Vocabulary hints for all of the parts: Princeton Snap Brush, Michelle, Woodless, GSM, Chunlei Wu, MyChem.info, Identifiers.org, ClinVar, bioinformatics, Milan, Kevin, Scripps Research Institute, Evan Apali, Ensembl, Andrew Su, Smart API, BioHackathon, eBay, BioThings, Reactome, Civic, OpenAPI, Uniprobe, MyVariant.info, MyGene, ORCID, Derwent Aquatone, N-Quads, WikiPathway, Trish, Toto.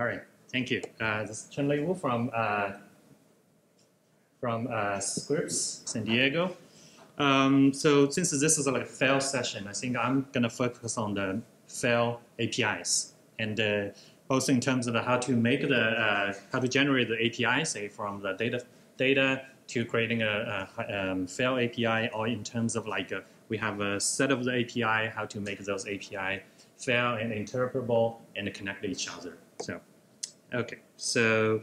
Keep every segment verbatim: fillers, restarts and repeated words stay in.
All right, thank you. Uh, this is Chunlei Wu from uh, from uh, Scripps, San Diego. Um, so since this is like a fail session, I think I'm going to focus on the fail A P Is, and uh, also in terms of how to make the uh, how to generate the A P I, say from the data data to creating a, a um, fail A P I, or in terms of like a, we have a set of the A P I, how to make those A P I fail and interpretable and connect to each other. So, okay, so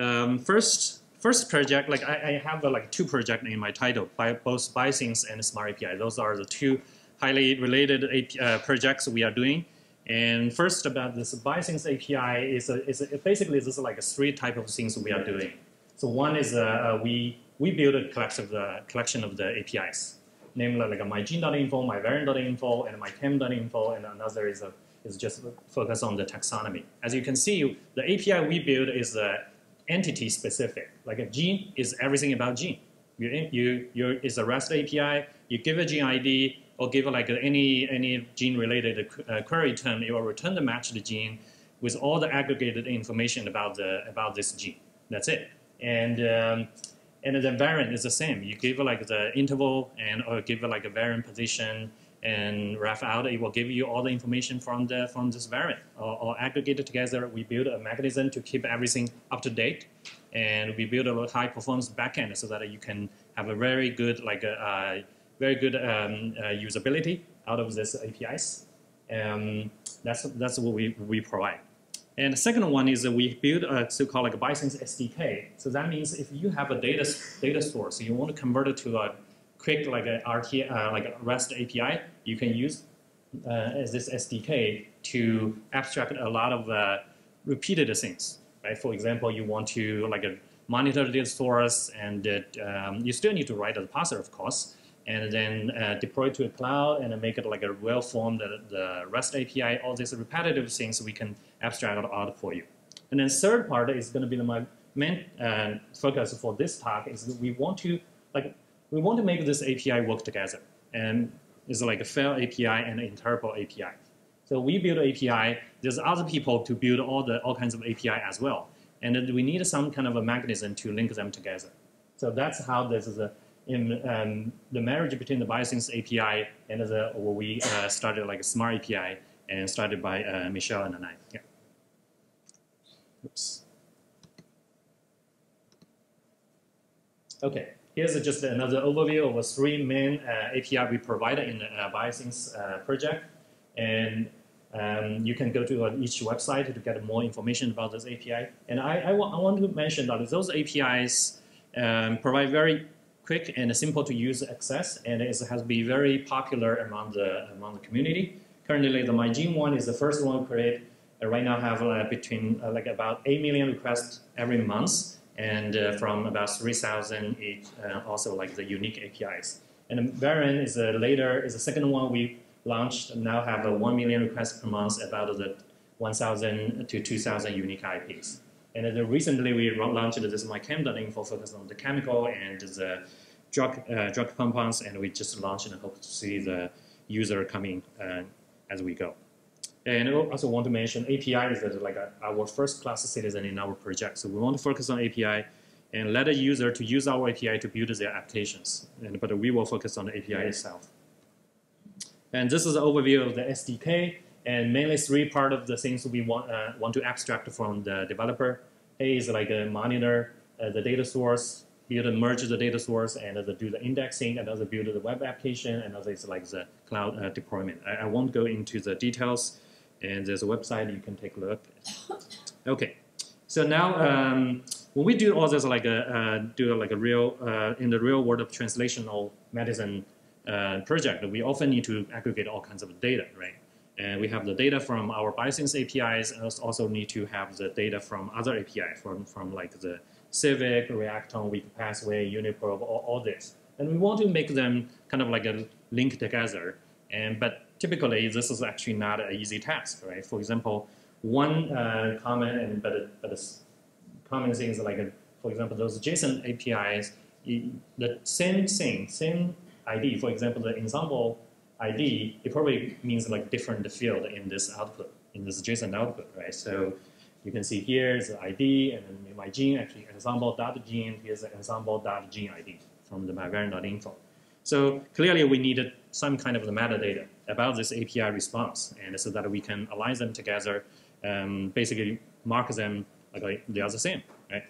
um, first. First project, like I, I have uh, like two projects in my title, by both BioThings and Smart A P I. Those are the two highly related A P I, uh, projects we are doing. And first about this BioThings A P I is a, is a, basically this is like a three type of things we are doing. So one is uh, we we build a collection of the collection of the A P Is, namely like a MyGene dot info, MyVariant dot info, and MyChem dot info, and another is a, is just focus on the taxonomy. As you can see, the A P I we build is a uh, entity specific. Like a gene is everything about gene. You you you is a REST A P I. You give a gene I D or give like any any gene related uh, query term. It will return the matched gene with all the aggregated information about the about this gene. That's it. And um, and the variant is the same. You give like the interval and or give like a variant position and ref out. It will give you all the information from the from this variant, or, or aggregate it together. We build a mechanism to keep everything up to date, and we build a high performance backend so that you can have a very good like a uh, very good um, uh, usability out of this A P Is. Um, that's that's what we we provide. And the second one is that we build a so-called like a Bison S D K. So that means if you have a data data source, you want to convert it to a quick like a R T uh, like a REST A P I, you can use uh, as this S D K to abstract a lot of uh, repeated things. Right? For example, you want to like a monitor the data source, and it, um, you still need to write a parser, of course, and then uh, deploy to a cloud and make it like a well-formed uh, the REST A P I. All these repetitive things we can abstract out for you. And then third part is going to be the my main uh, focus for this talk is that we want to like. We want to make this A P I work together, and it's like a fail A P I and an interpretable A P I. So we build A P I. There's other people to build all the all kinds of A P I as well, and then we need some kind of a mechanism to link them together. So that's how this is a, in um, the marriage between the BioThings A P I and the what we uh, started like a Smart A P I and started by uh, Michelle and I. Yeah. Oops. Okay. Here's just another overview of the three main uh, A P I we provided in the uh, BioThings uh, project. And um, you can go to uh, each website to get more information about this A P I. And I, I, wa I want to mention that those A P Is um, provide very quick and simple to use access, and it has been very popular among the, among the community. Currently, the MyGene one is the first one created. Uh, right now have uh, between uh, like about eight million requests every month. And uh, from about three thousand, uh, also like the unique A P Is. And Variant is a later is the second one we launched. Now have a one million requests per month, about the one thousand to two thousand unique I Ps. And then recently we launched this MyChem dot info focused on the chemical and the drug uh, drug compounds, and we just launched and hope to see the user coming uh, as we go. And I also want to mention A P I is like a, our first class citizen in our project. So we want to focus on A P I and let a user to use our A P I to build their applications. And, but we will focus on the A P I itself. And this is an overview of the S D K, and mainly three part of the things we want, uh, want to abstract from the developer. A is like a monitor, uh, the data source, build and merge the data source, and uh, do the indexing, and also build the web application, and also it's like the cloud uh, deployment. I, I won't go into the details. And there's a website you can take a look. Okay, so now um, when we do all this, like a uh, do like a real uh, in the real world of translational medicine uh, project, we often need to aggregate all kinds of data, right? And we have the data from our BioThings A P Is, and also need to have the data from other A P I, from from like the Civic, Reactome, WikiPathway, Uniprobe, all, all this, and we want to make them kind of like a link together, and but. Typically, this is actually not an easy task, right? For example, one uh, common and but but common thing is like, a, for example, those JSON A P Is, you, the same thing, same I D. For example, the Ensembl I D, it probably means like different field in this output, in this JSON output, right? So you can see here is the I D, and then in my gene, actually Ensembl.gene, here's the Ensembl.gene I D from the MyVariant.info. So clearly we needed some kind of the metadata about this A P I response, and so that we can align them together, um, basically mark them like they are the same, right?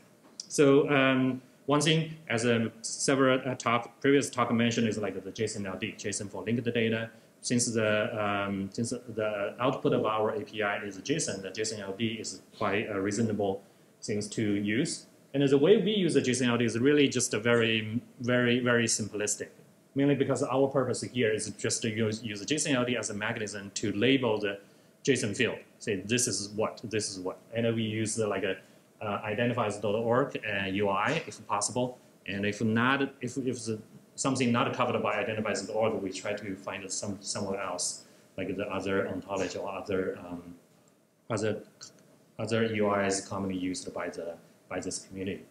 So um, one thing, as um, several uh, talk, previous talk mentioned, is like the JSON L D, JSON for linked data. Since the um, since the output of our A P I is JSON, the JSON L D is quite a reasonable thing to use. And the way we use the JSON L D is really just a very very very simplistic. Mainly because our purpose here is just to use, use JSON L D as a mechanism to label the JSON field. Say this is what, this is what, and we use the, like a uh, Identifiers dot org uh, U I if possible. And if not, if if the, something not covered by Identifiers dot org, we try to find it some somewhere else, like the other ontology or other um, other other U Is commonly used by the by this community.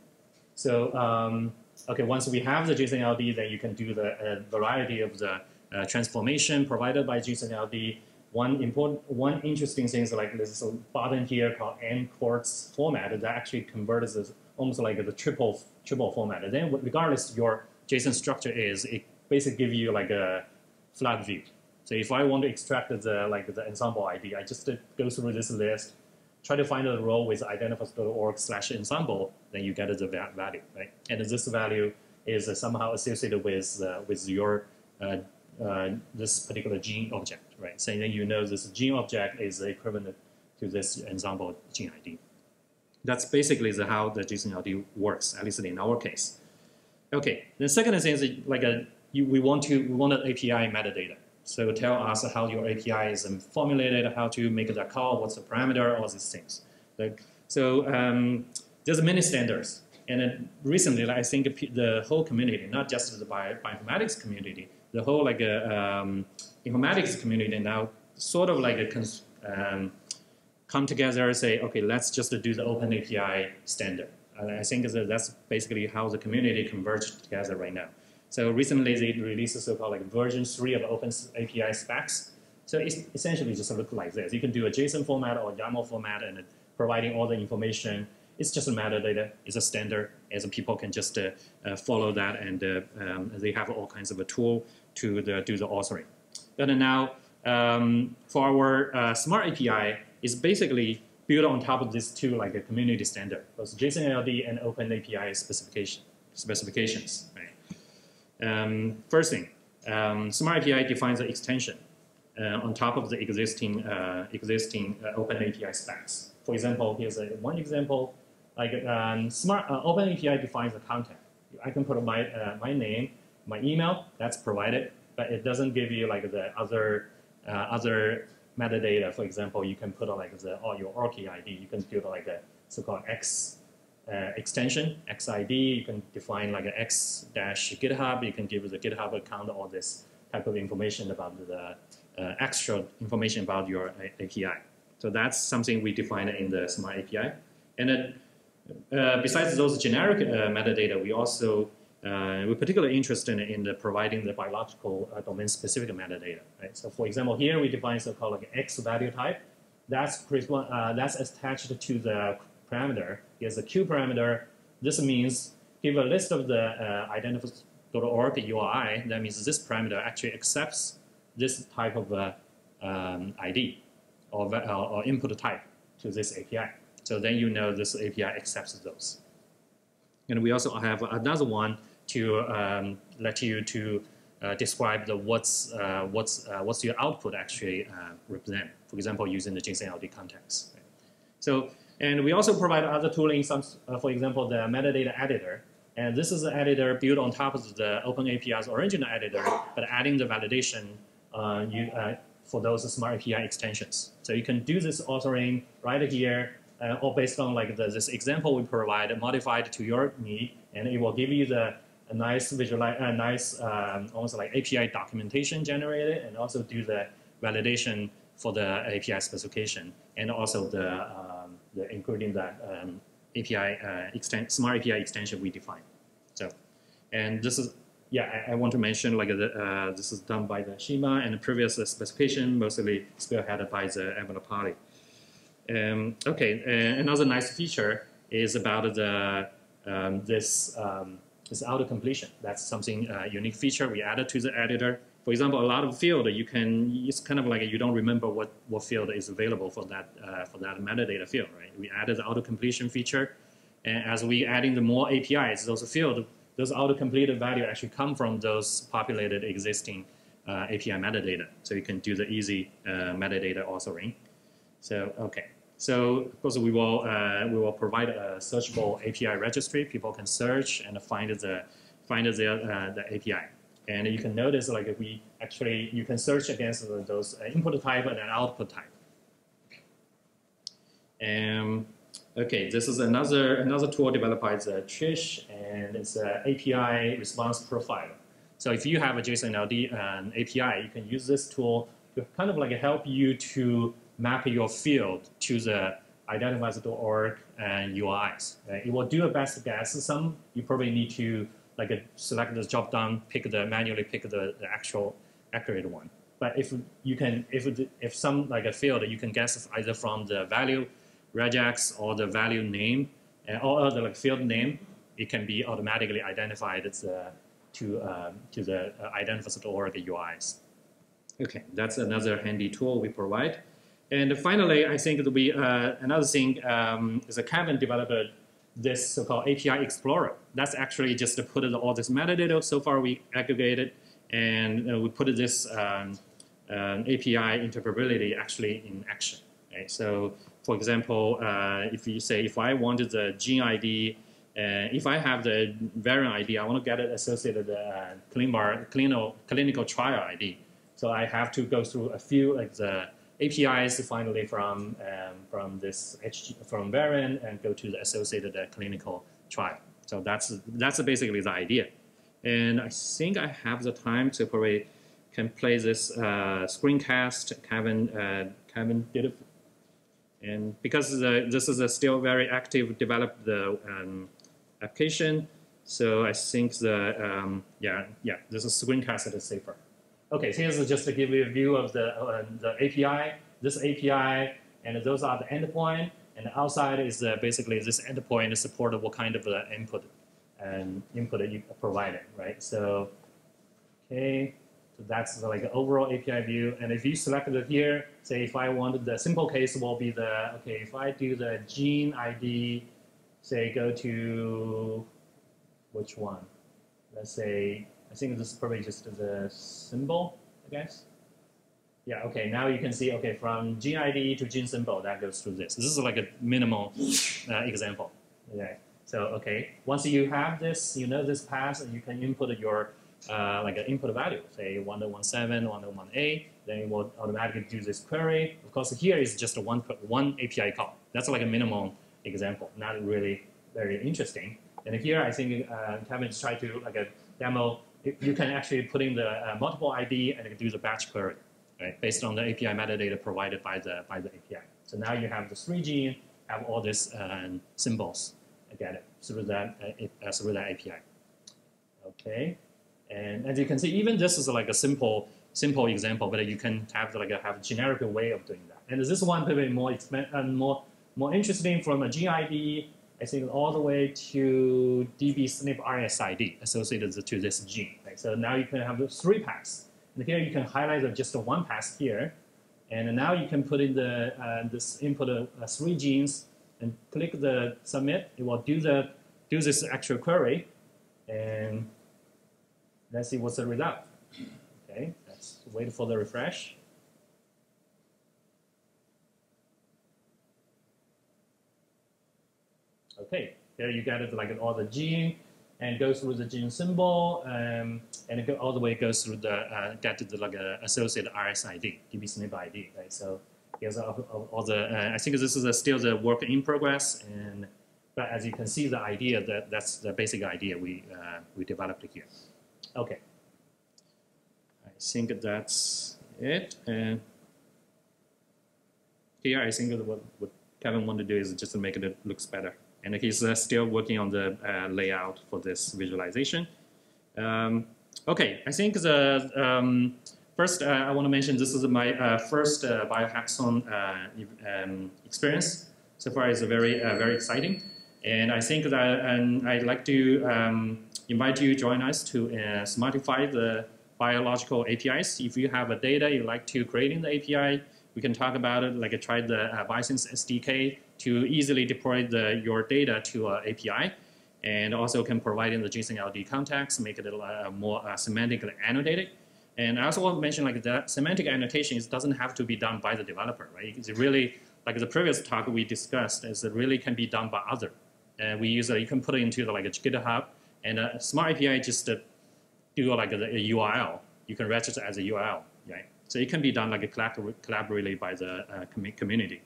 So. Um, Okay, once we have the JSON L D, then you can do the uh, variety of the uh, transformation provided by JSON L D. One important, one interesting thing is like this button here called N-Quads format that actually converts this almost like the triple triple format. And then, regardless your JSON structure is, it basically gives you like a flat view. So if I want to extract the like the Ensembl I D, I just go through this list, try to find a row with identifiers.org slash Ensembl, then you get the value, right? And this value is somehow associated with uh, with your uh, uh, this particular gene object, right? So then you know this gene object is equivalent to this Ensembl gene I D. That's basically the, how the JSON L D works, at least in our case. Okay. The second thing is like a, you, we want to we want an A P I metadata. So tell us how your A P I is formulated, how to make the call, what's the parameter, all these things. Like, so um, there's many standards. And then recently, like, I think the whole community, not just the bio bioinformatics community, the whole like uh, um, informatics community now sort of like a um, come together and say, okay, let's just do the Open A P I standard. And I think that's basically how the community converged together right now. So recently they released a so-called like version three of Open A P I specs. So it's essentially just look like this. You can do a JSON format or YAML format, and providing all the information. It's just a metadata. It's a standard, and so people can just uh, uh, follow that, and uh, um, they have all kinds of a tool to the, do the authoring. And now um, for our uh, Smart A P I, it's basically built on top of these two like a community standard, both JSON L D and Open A P I specification specifications. Right? Um, first thing, um, Smart A P I defines an extension uh, on top of the existing uh, existing uh, Open A P I specs. For example, here's a, one example. Like um, Smart uh, Open A P I defines the content. I can put my uh, my name, my email. That's provided, but it doesn't give you like the other uh, other metadata. For example, you can put like the or your ORCID I D. You can put like a so-called X. Uh, extension, X I D, you can define like an X dash GitHub, you can give the GitHub account, all this type of information about the uh, extra information about your A P I. So that's something we define in the Smart A P I. And then, uh, besides those generic uh, metadata, we also, uh, we're particularly interested in the providing the biological uh, domain-specific metadata. Right? So for example, here we define so-called like X value type. That's, uh, that's attached to the parameter. Here's a Q parameter. This means give a list of the uh, identifiers dot org U I. That means this parameter actually accepts this type of uh, um, I D or, uh, or input type to this A P I. So then you know this A P I accepts those. And we also have another one to um, let you to uh, describe the what's uh, what's uh, what's your output actually uh, represent. For example, using the JSON L D context. Right? So. And we also provide other tooling, some, uh, for example, the metadata editor. And this is an editor built on top of the Open A P I's original editor, but adding the validation uh, you, uh, for those Smart A P I extensions. So you can do this authoring right here, uh, or based on like the, this example we provide, modified to your need, and it will give you the a nice visual, uh, nice um, almost like A P I documentation generated, and also do the validation for the A P I specification, and also the um, The, including that um, A P I uh, extend, Smart A P I extension we define. So, and this is yeah I, I want to mention like the, uh, this is done by the Shima and the previous specification mostly spearheaded by the Evan Apali. Um, okay, uh, another nice feature is about the um, this um, this auto completion. That's something uh, unique feature we added to the editor. For example, a lot of field you can it's kind of like you don't remember what what field is available for that uh, for that metadata field, right? We added the auto completion feature, and as we adding the more A P Is, those field those auto completed value actually come from those populated existing uh, A P I metadata. So you can do the easy uh, metadata authoring. So okay. So, of course, we will, uh, we will provide a searchable A P I registry. People can search and find the, find the, uh, the A P I. And you can notice, like, if we actually, you can search against those input type and an output type. Um, okay, this is another, another tool developed by the Trish, and it's an A P I response profile. So if you have a JSON L D um, A P I, you can use this tool to kind of like help you to map your field to the Identifiers dot org and U R Is. Uh, it will do a best guess. Some you probably need to like uh, select the drop down, pick the manually pick the, the actual accurate one. But if you can, if if some like a field you can guess either from the value regex or the value name uh, or other like field name, it can be automatically identified as, uh, to uh, to the uh, Identifiers dot org U I s. Okay, that's another handy tool we provide. And finally, I think it'll be uh, another thing um, is a Kevin developed this so-called A P I Explorer. That's actually just to put all this metadata so far we aggregated, and uh, we put this um, um, A P I interpretability actually in action. Okay? So, for example, uh, if you say if I wanted the gene I D, uh, if I have the variant I D, I want to get it associated uh, ClinVar clinical clinical trial I D. So I have to go through a few like the A P Is finally from um, from this from variant and go to the associated uh, clinical trial. So that's that's basically the idea. And I think I have the time to probably can play this uh, screencast Kevin uh, Kevin did it. And because the, this is a still very active developed the um, application, so I think the um, yeah yeah this is screencast is safer. Okay, so here's just to give you a view of the, uh, the A P I, this A P I, and those are the endpoint, and outside is uh, basically this endpoint is supported what kind of uh, input and input that you provided, right? So, okay, so that's like the overall A P I view, and if you selected it here, say if I wanted the simple case will be the, okay, if I do the gene I D, say go to, which one? Let's say, I think this is probably just the symbol, I guess. Yeah, okay, now you can see, okay, from gene I D to gene symbol, that goes through this. This is like a minimal uh, example. Okay, so, okay, once you have this, you know this path, and you can input your, uh, like an input value, say one oh one seven, one oh one eight, then it will automatically do this query. Of course, here is just a one, one A P I call. That's like a minimal example, not really very interesting. And here, I think uh, Kevin's tried to, like a demo, you can actually put in the uh, multiple I D and do the batch query, right? Based on the A P I metadata provided by the by the A P I. So now you have the three gene, have all these um, symbols, again through that uh, through that A P I. Okay, and as you can see, even this is like a simple simple example, but you can have like a, have a generic way of doing that. And this one probably more more more interesting from a gene I D. I think all the way to D B S N P R S I D associated to this gene. Right? So now you can have three paths. And here you can highlight just one path here. And now you can put in the uh, this input of uh, three genes and click the submit. It will do the do this actual query. And let's see what's the result. Okay, let's wait for the refresh. Okay, there you got it like all the gene, and goes through the gene symbol, um, and it go, all the way goes through the uh, get to the like uh, associated R S I D, D B S N P I D. Right, so here's all, all the. Uh, I think this is a, still the work in progress, and but as you can see, the idea that that's the basic idea we uh, we developed here. Okay, I think that's it. And here, I think what, what Kevin wanted to do is just to make it looks better. And he's uh, still working on the uh, layout for this visualization. Um, okay, I think the um, First, uh, I want to mention this is my uh, first uh, BioHackathon uh, um, experience. So far, it's very, uh, very exciting. And I think that and I'd like to um, invite you to join us to uh, smartify the biological A P Is. If you have a data you like to create in the A P I, we can talk about it, like I tried the uh, Bison S D K to easily deploy the, your data to uh, A P I. And also can provide in the JSON L D context, make it uh, more uh, semantically annotated. And I also want to mention like that semantic annotation doesn't have to be done by the developer, right? It's really, like the previous talk we discussed, is it really can be done by other. And uh, we use, uh, you can put it into the, like a GitHub, and a Smart A P I just uh, do like a, a U R L. You can register as a U R L, right? So it can be done like a collabor collaboratively by the uh, com community.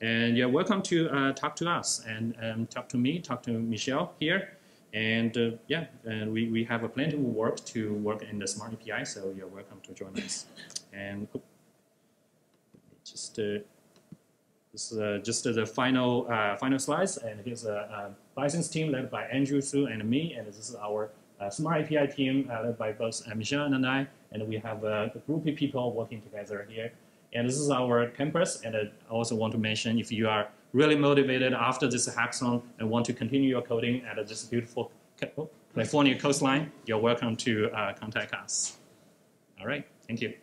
And you're welcome to uh, talk to us and um, talk to me, talk to Michelle here. And uh, yeah, and we, we have a plenty of work to work in the Smart A P I, so you're welcome to join us. And just uh, this is uh, just uh, the final uh, final slides. And here's a, a license team led by Andrew Su and me. And this is our uh, Smart A P I team uh, led by both uh, Michelle and I. And we have uh, a group of people working together here. And this is our campus, and I also want to mention if you are really motivated after this hackathon and want to continue your coding at this beautiful California coastline, you're welcome to uh, contact us. All right, thank you.